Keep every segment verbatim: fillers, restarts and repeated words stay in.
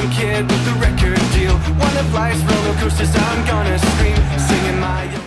a kid with a record deal, one of life's roller coasters. I'm gonna scream, singing my own.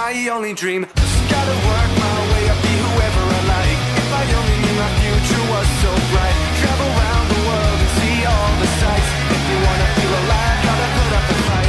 my only dream. Just gotta work my way up, be whoever I like. If I only knew my future was so bright. Travel around the world and see all the sights. If you wanna feel alive, gotta put up a fight.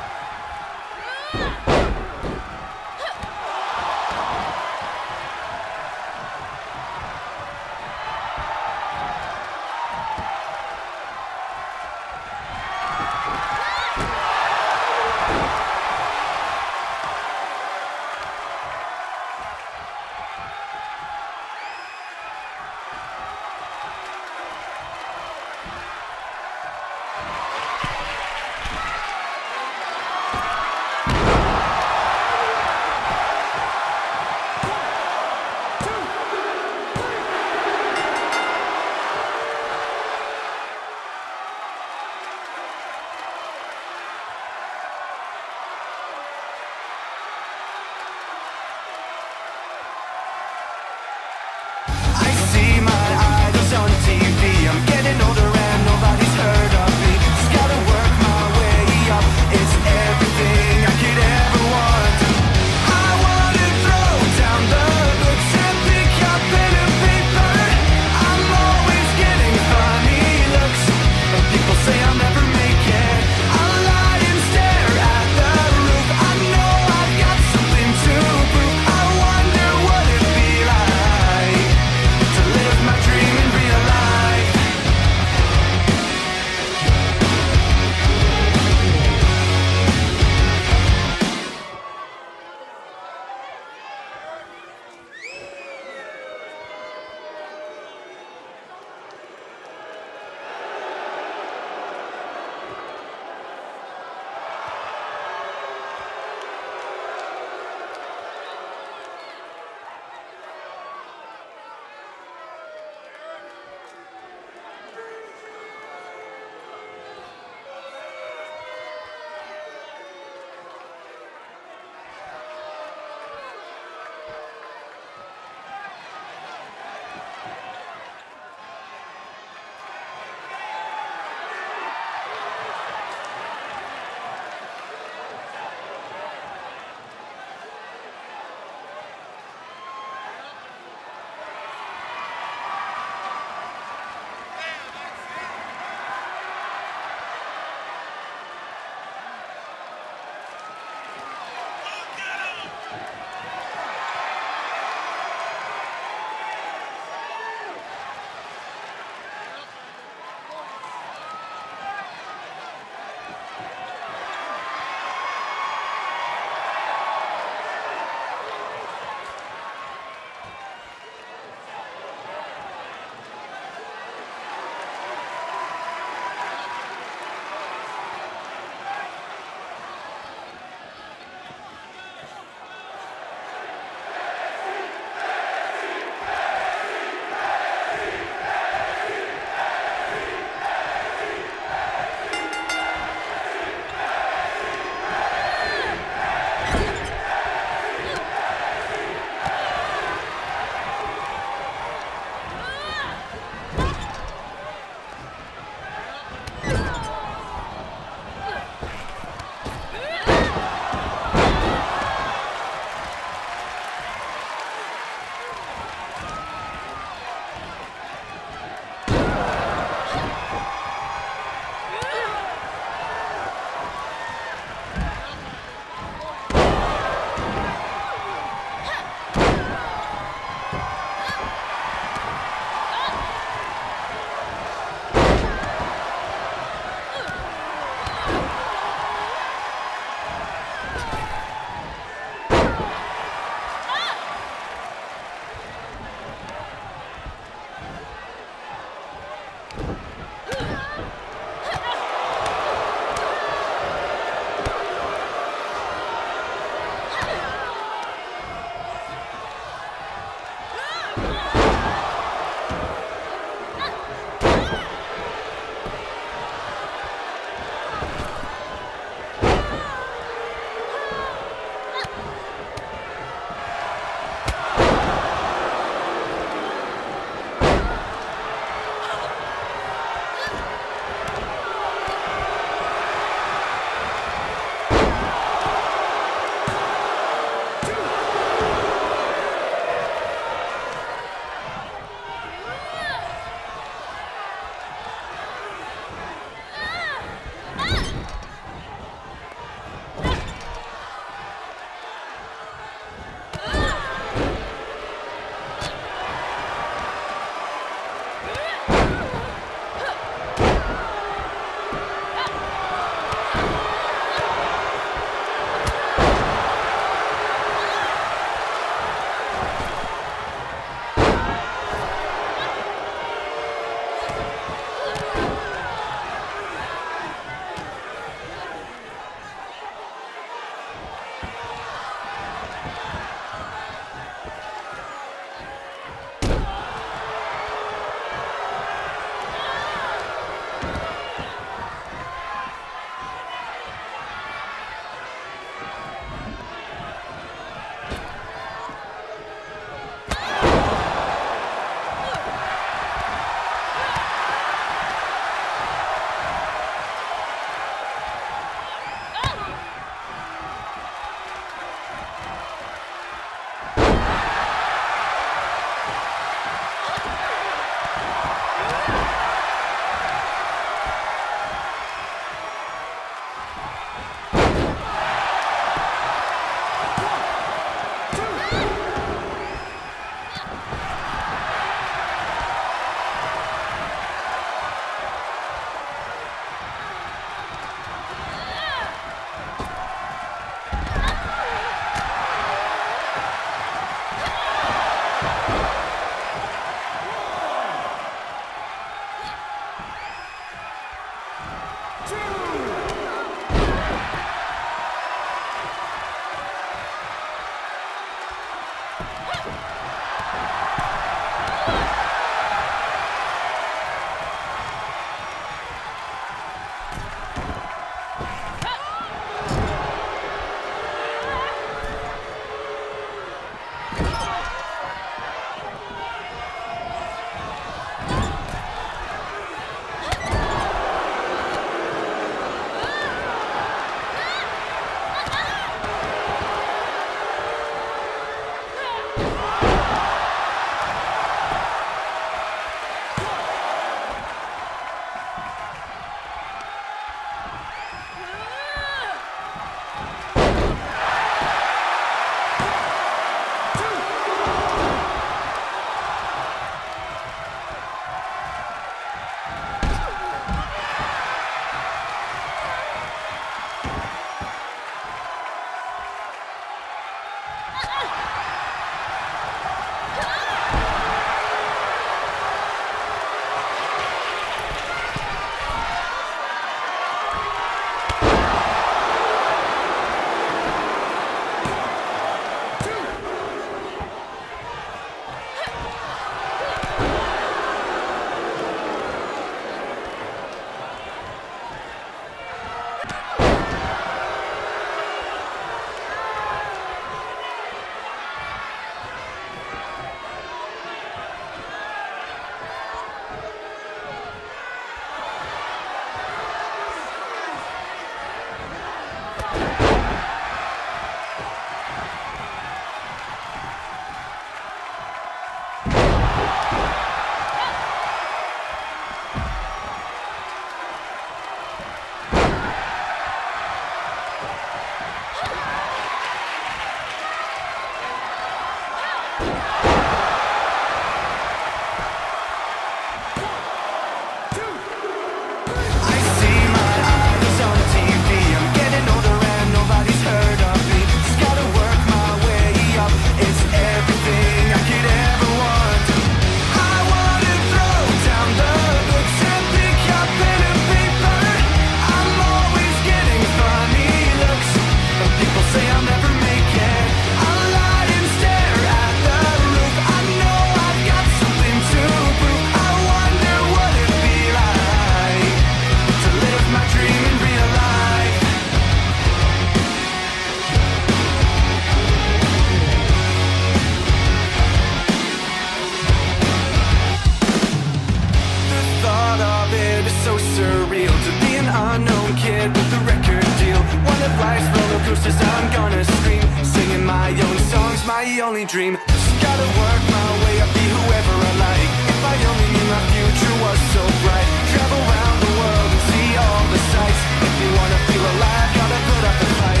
the only dream. Just gotta work my way up, be whoever I like. If I only knew my future was so bright. Travel around the world and see all the sights. If you wanna feel alive, gotta put up a fight.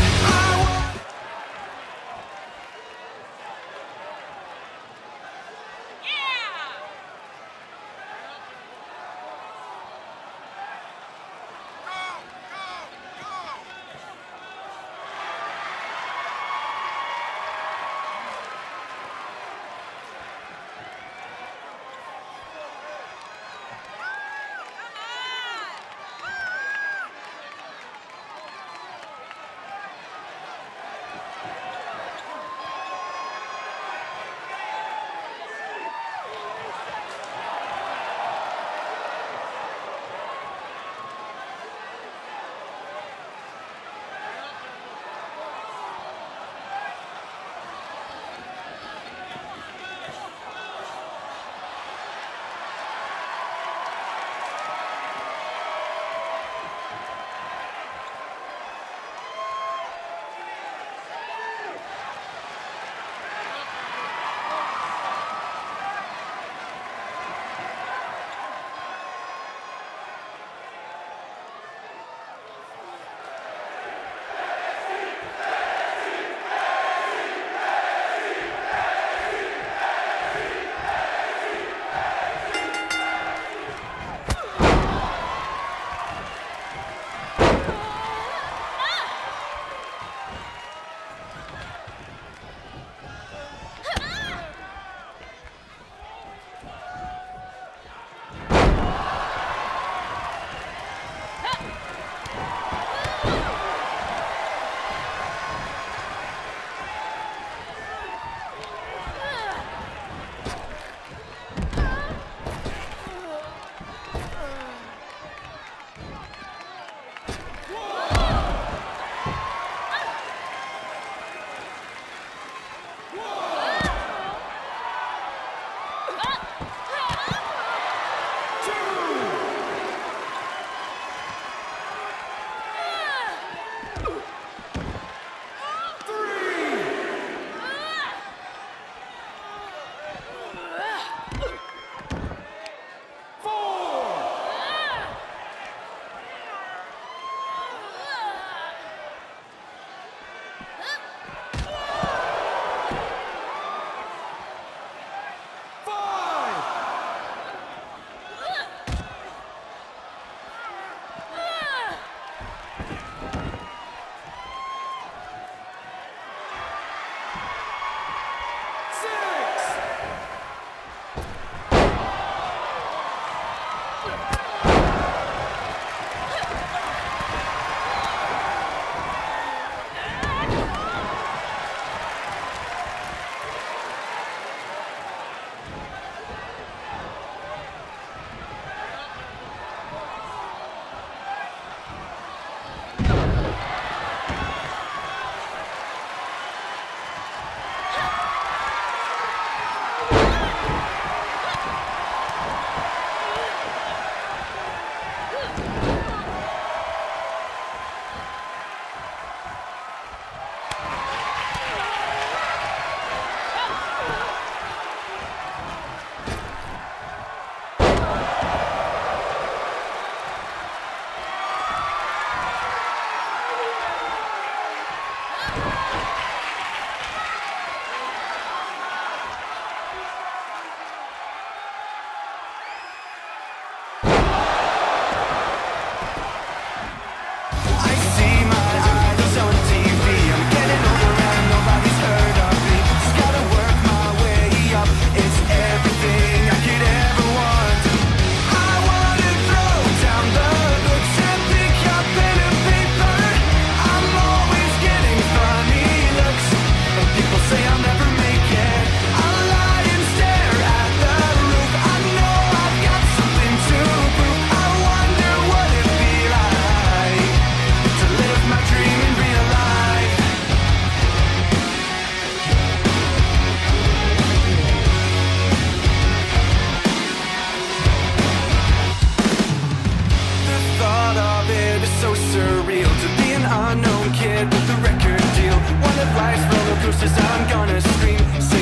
I unknown kid with a record deal. One of life's roller coasters, I'm gonna scream.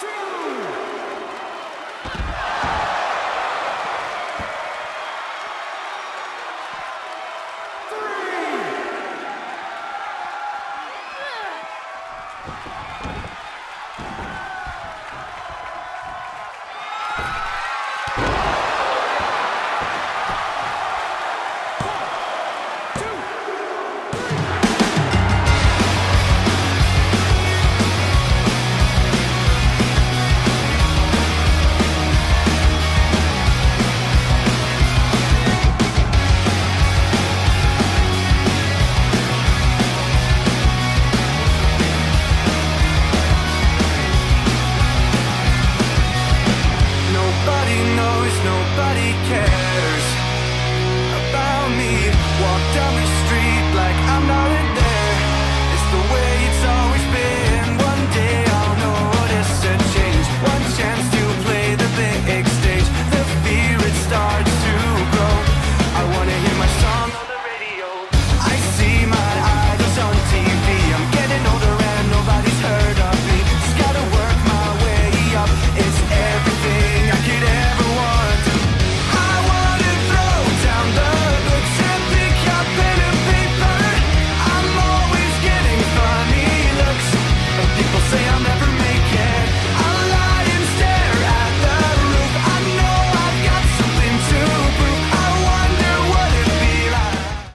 two.